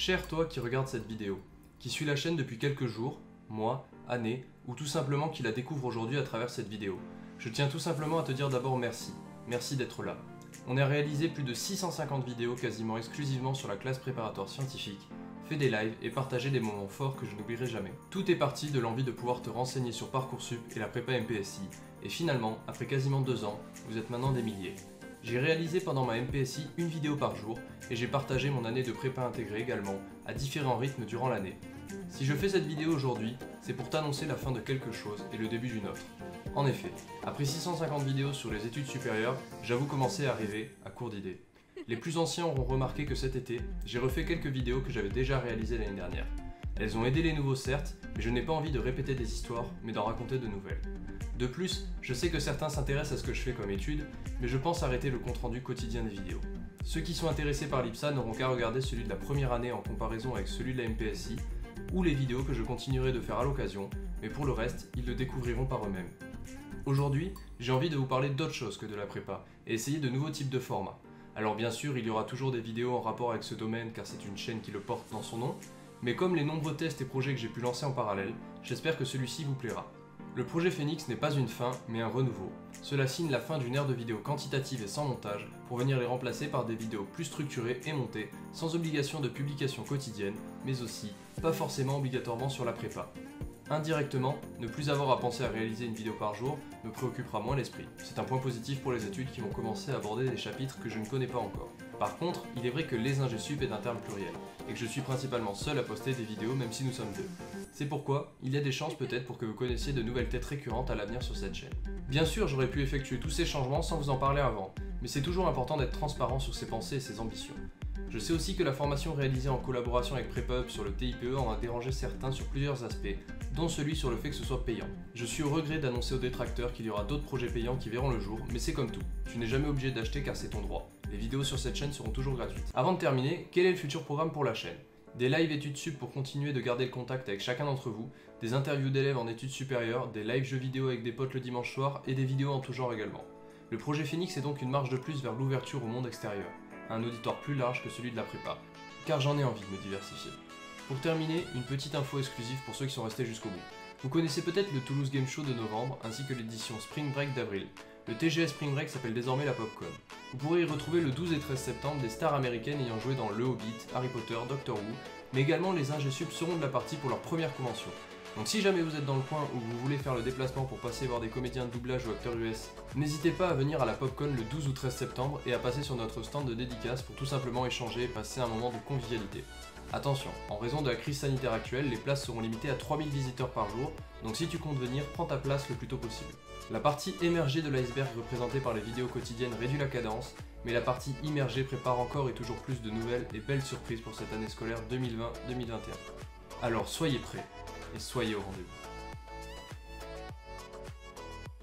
Cher toi qui regarde cette vidéo, qui suit la chaîne depuis quelques jours, mois, années, ou tout simplement qui la découvre aujourd'hui à travers cette vidéo, je tiens tout simplement à te dire d'abord merci. Merci d'être là. On a réalisé plus de 650 vidéos quasiment exclusivement sur la classe préparatoire scientifique, fait des lives et partagé des moments forts que je n'oublierai jamais. Tout est parti de l'envie de pouvoir te renseigner sur Parcoursup et la prépa MPSI, et finalement, après quasiment 2 ans, vous êtes maintenant des milliers. J'ai réalisé pendant ma MPSI une vidéo par jour, et j'ai partagé mon année de prépa intégrée également, à différents rythmes durant l'année. Si je fais cette vidéo aujourd'hui, c'est pour t'annoncer la fin de quelque chose et le début d'une autre. En effet, après 650 vidéos sur les études supérieures, j'avoue commencer à arriver à court d'idées. Les plus anciens auront remarqué que cet été, j'ai refait quelques vidéos que j'avais déjà réalisées l'année dernière. Elles ont aidé les nouveaux certes, mais je n'ai pas envie de répéter des histoires, mais d'en raconter de nouvelles. De plus, je sais que certains s'intéressent à ce que je fais comme étude, mais je pense arrêter le compte-rendu quotidien des vidéos. Ceux qui sont intéressés par l'IPSA n'auront qu'à regarder celui de la première année en comparaison avec celui de la MPSI, ou les vidéos que je continuerai de faire à l'occasion, mais pour le reste, ils le découvriront par eux-mêmes. Aujourd'hui, j'ai envie de vous parler d'autre chose que de la prépa, et essayer de nouveaux types de formats. Alors bien sûr, il y aura toujours des vidéos en rapport avec ce domaine car c'est une chaîne qui le porte dans son nom, mais comme les nombreux tests et projets que j'ai pu lancer en parallèle, j'espère que celui-ci vous plaira. Le projet Phénix n'est pas une fin, mais un renouveau. Cela signe la fin d'une ère de vidéos quantitatives et sans montage, pour venir les remplacer par des vidéos plus structurées et montées, sans obligation de publication quotidienne, mais aussi, pas forcément obligatoirement sur la prépa. Indirectement, ne plus avoir à penser à réaliser une vidéo par jour me préoccupera moins l'esprit. C'est un point positif pour les études qui vont commencer à aborder des chapitres que je ne connais pas encore. Par contre, il est vrai que les ingé sup est un terme pluriel, et que je suis principalement seul à poster des vidéos même si nous sommes deux. C'est pourquoi, il y a des chances peut-être pour que vous connaissiez de nouvelles têtes récurrentes à l'avenir sur cette chaîne. Bien sûr, j'aurais pu effectuer tous ces changements sans vous en parler avant, mais c'est toujours important d'être transparent sur ses pensées et ses ambitions. Je sais aussi que la formation réalisée en collaboration avec Prepub sur le TIPE en a dérangé certains sur plusieurs aspects, dont celui sur le fait que ce soit payant. Je suis au regret d'annoncer aux détracteurs qu'il y aura d'autres projets payants qui verront le jour, mais c'est comme tout, tu n'es jamais obligé d'acheter car c'est ton droit. Les vidéos sur cette chaîne seront toujours gratuites. Avant de terminer, quel est le futur programme pour la chaîne? Des lives études sup pour continuer de garder le contact avec chacun d'entre vous, des interviews d'élèves en études supérieures, des lives jeux vidéo avec des potes le dimanche soir et des vidéos en tout genre également. Le projet Phénix est donc une marche de plus vers l'ouverture au monde extérieur. Un auditoire plus large que celui de la prépa, car j'en ai envie de me diversifier. Pour terminer, une petite info exclusive pour ceux qui sont restés jusqu'au bout. Vous connaissez peut-être le Toulouse Game Show de novembre, ainsi que l'édition Spring Break d'avril. Le TGS Spring Break s'appelle désormais la PopCon. Vous pourrez y retrouver le 12 et 13 septembre des stars américaines ayant joué dans Le Hobbit, Harry Potter, Doctor Who, mais également les ingé sup seront de la partie pour leur première convention. Donc si jamais vous êtes dans le coin ou vous voulez faire le déplacement pour passer voir des comédiens de doublage ou acteurs US, n'hésitez pas à venir à la PopCon le 12 ou 13 septembre et à passer sur notre stand de dédicace pour tout simplement échanger et passer un moment de convivialité. Attention, en raison de la crise sanitaire actuelle, les places seront limitées à 3000 visiteurs par jour, donc si tu comptes venir, prends ta place le plus tôt possible. La partie émergée de l'iceberg représentée par les vidéos quotidiennes réduit la cadence, mais la partie immergée prépare encore et toujours plus de nouvelles et belles surprises pour cette année scolaire 2020-2021. Alors soyez prêts et soyez au rendez-vous.